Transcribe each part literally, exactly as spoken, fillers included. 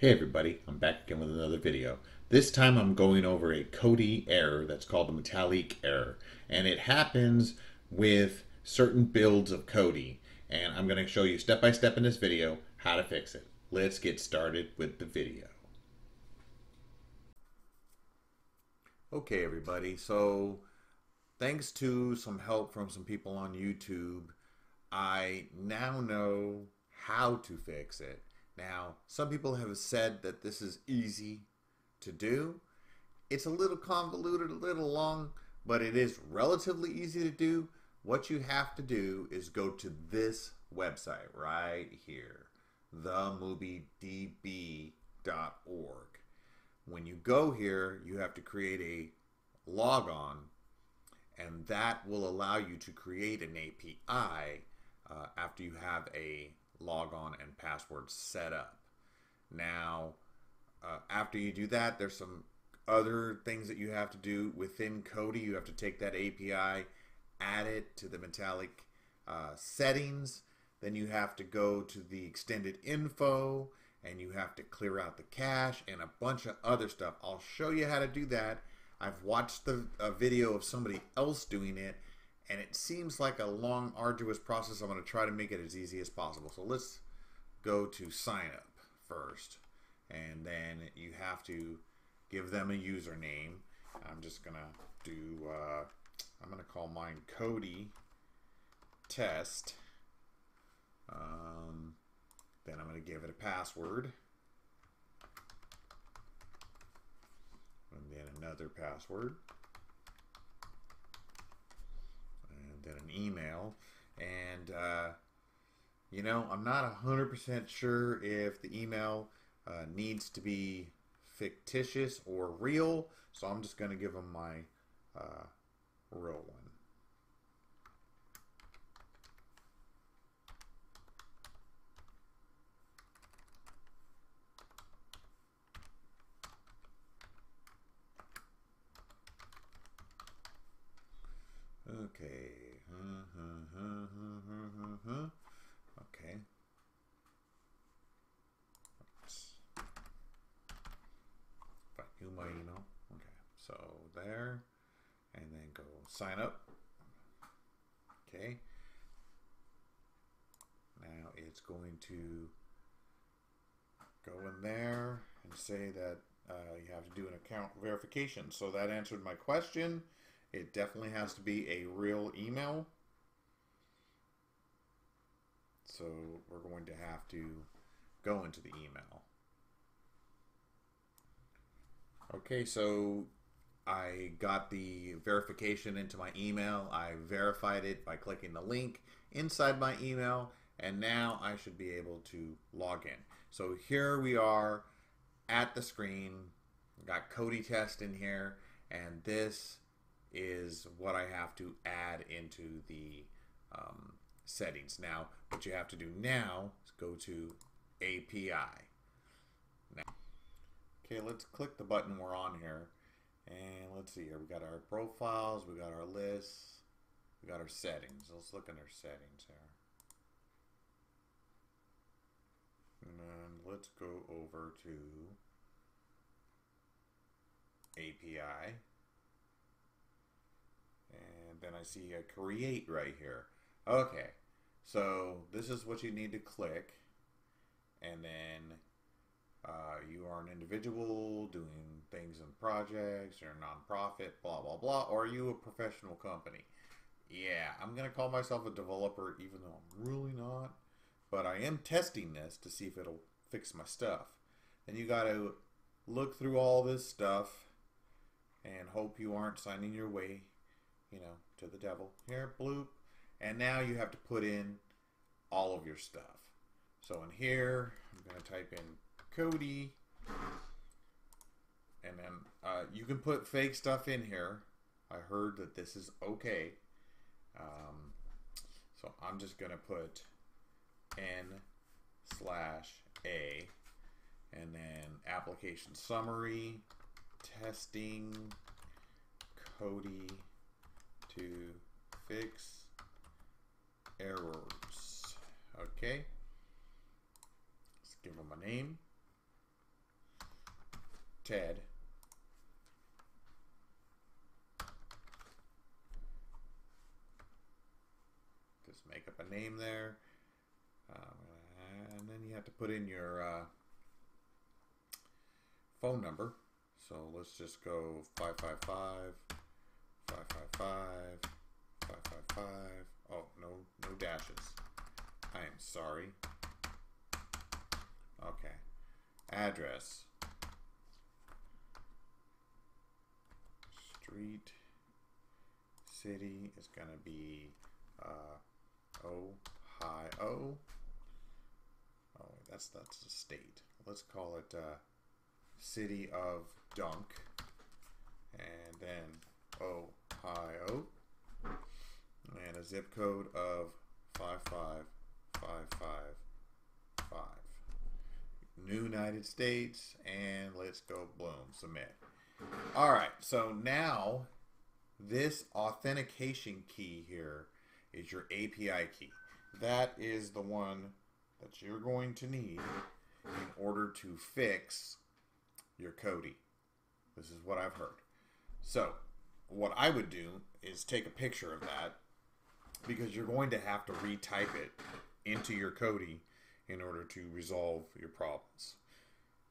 Hey everybody, I'm back again with another video. This time I'm going over a Kodi error that's called the MetalLiQ error, and it happens with certain builds of Kodi, and I'm going to show you step by step in this video how to fix it. Let's get started with the video. Okay everybody, so thanks to some help from some people on YouTube, I now know how to fix it. Now, some people have said that this is easy to do. It's a little convoluted, a little long, but it is relatively easy to do. What you have to do is go to this website right here, the movie d b dot org. When you go here, you have to create a logon, and that will allow you to create an A P I uh, after you have a logon and password set up. Now, uh, after you do that, there's some other things that you have to do within Kodi. You have to take that A P I, add it to the MetalLiQ uh, settings. Then you have to go to the Extended Info, and you have to clear out the cache and a bunch of other stuff. I'll show you how to do that. I've watched the, a video of somebody else doing it, and it seems like a long, arduous process. I'm going to try to make it as easy as possible. So let's go to sign up first, and then you have to give them a username. I'm just going to do, uh, I'm going to call mine Kodi Test. Um, then I'm going to give it a password, and then another password, then an email, and uh, you know, I'm not one hundred percent sure if the email uh, needs to be fictitious or real, so I'm just going to give them my uh, real one. Okay. Okay. If I knew my email. Okay. So there, and then go sign up. Okay. Now it's going to go in there and say that uh, you have to do an account verification. So that answered my question. It definitely has to be a real email. So we're going to have to go into the email. Okay, so I got the verification into my email. I verified it by clicking the link inside my email, and now I should be able to log in. So here we are at the screen. I've got Kodi Test in here, and this is what I have to add into the um, settings. Now, what you have to do now is go to A P I. Now, okay, let's click the button we're on here, and let's see here. We got our profiles, we got our lists, we got our settings. Let's look in our settings here, and then let's go over to A P I. And then I see a create right here. Okay, so this is what you need to click, and then uh, you are an individual doing things in projects, you're a nonprofit, blah blah blah, or are you a professional company? Yeah, I'm gonna call myself a developer even though I'm really not, but I am testing this to see if it'll fix my stuff. Then you gotta look through all this stuff and hope you aren't signing your way, you know, to the devil here, bloop. And now you have to put in all of your stuff. So in here, I'm going to type in Kodi, and then uh, you can put fake stuff in here. I heard that this is okay. Um, so I'm just going to put N slash A, and then application summary, testing, Kodi to fix errors. Okay, let's give them a name. Ted. Just make up a name there. Um, and then you have to put in your uh, phone number. So let's just go five five five, five five five, five five five. Oh, no, no dashes. I am sorry. Okay. Address. Street. City is going to be uh, Ohio. Oh, that's that's the state. Let's call it uh, City of Dunk. And then Ohio. And a zip code of five five five five five. New United States, and let's go boom, submit. Alright, so now this authentication key here is your A P I key. That is the one that you're going to need in order to fix your Kodi. This is what I've heard. So what I would do is take a picture of that, because you're going to have to retype it into your Kodi in order to resolve your problems.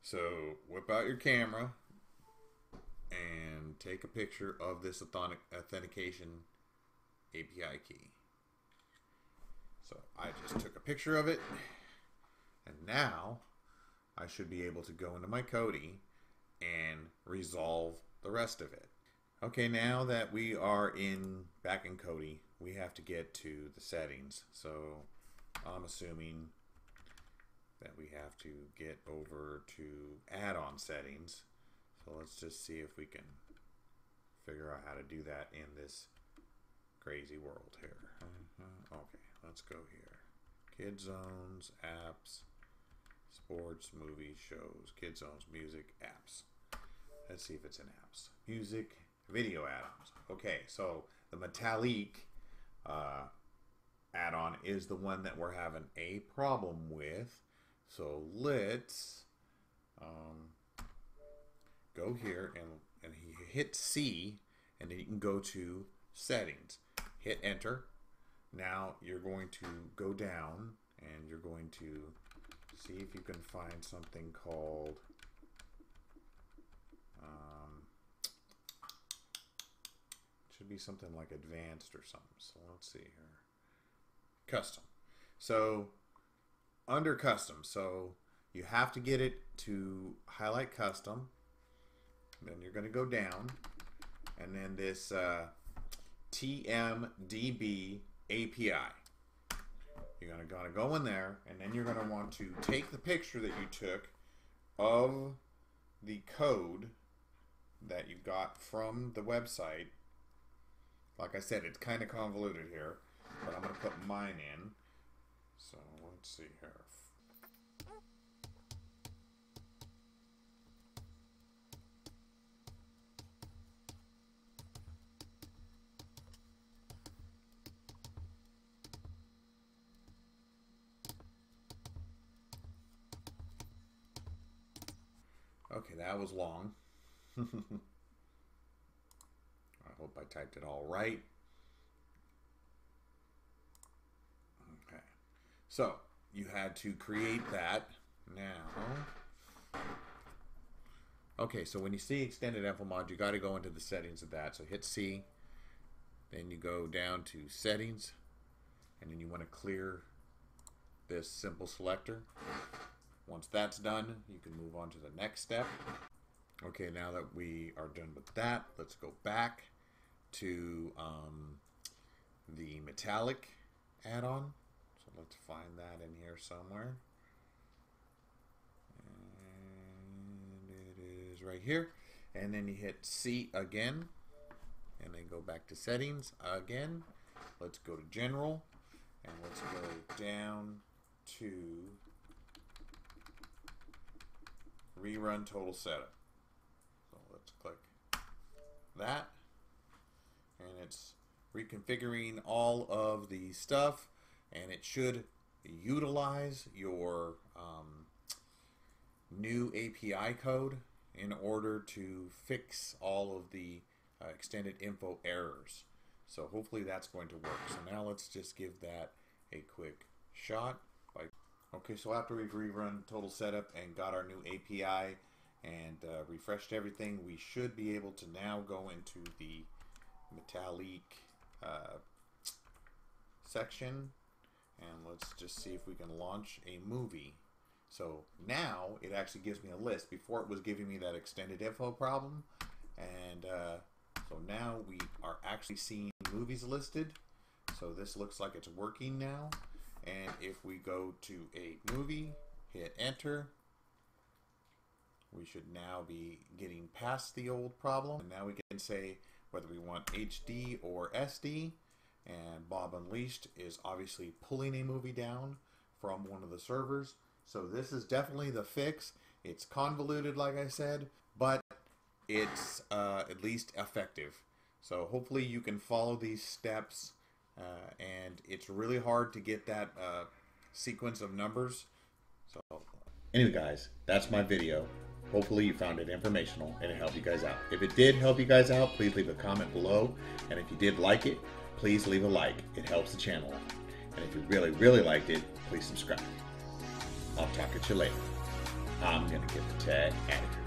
So whip out your camera and take a picture of this authentication A P I key. So I just took a picture of it, and now I should be able to go into my Kodi and resolve the rest of it. Okay, now that we are in back in Kodi, we have to get to the settings. So I'm assuming that we have to get over to add-on settings. So let's just see if we can figure out how to do that in this crazy world here. Mm-hmm. Okay, let's go here. Kid zones, apps, sports, movies, shows, kid zones, music, apps. Let's see if it's in apps. Music, video add-ons. Okay, so the MetalLiQ uh, add-on is the one that we're having a problem with. So let's um, go here and, and hit C, and then you can go to settings. Hit enter. Now you're going to go down and you're going to see if you can find something called um, it should be something like advanced or something. So let's see here. Custom. So under custom, so you have to get it to highlight custom, then you're going to go down, and then this uh, T M D B A P I, you're going to gonna go in there, and then you're going to want to take the picture that you took of the code that you got from the website. Like I said, it's kind of convoluted here, but I'm going to put mine in. So let's see here. Okay, that was long. I hope I typed it all right. Okay. So you had to create that now. Okay, so when you see Extended Info Mod, you got to go into the settings of that. So hit C, then you go down to settings, and then you want to clear this simple selector. Once that's done, you can move on to the next step. Okay, now that we are done with that, let's go back to um, the MetalLiQ add-on. So let's find that in here somewhere. And it is right here. And then you hit C again. And then go back to settings again. Let's go to general. And let's go down to rerun total setup. So let's click that. And it's reconfiguring all of the stuff. And it should utilize your um, new A P I code in order to fix all of the uh, extended info errors. So hopefully that's going to work. So now let's just give that a quick shot. By okay, so after we've rerun total setup and got our new A P I and uh, refreshed everything, we should be able to now go into the MetalLiQ uh, section, and let's just see if we can launch a movie. So now it actually gives me a list. Before it was giving me that extended info problem, and uh, so now we are actually seeing movies listed. So this looks like it's working now, and if we go to a movie, hit enter, we should now be getting past the old problem, and now we can say whether we want H D or S D. And Bob Unleashed is obviously pulling a movie down from one of the servers. So this is definitely the fix. It's convoluted, like I said, but it's uh, at least effective. So hopefully you can follow these steps. Uh, and it's really hard to get that uh, sequence of numbers. So anyway, guys, that's my video. Hopefully you found it informational and it helped you guys out. If it did help you guys out, please leave a comment below. And if you did like it, please leave a like. It helps the channel out. And if you really, really liked it, please subscribe. I'll talk at you later. I'm going to get the tag added.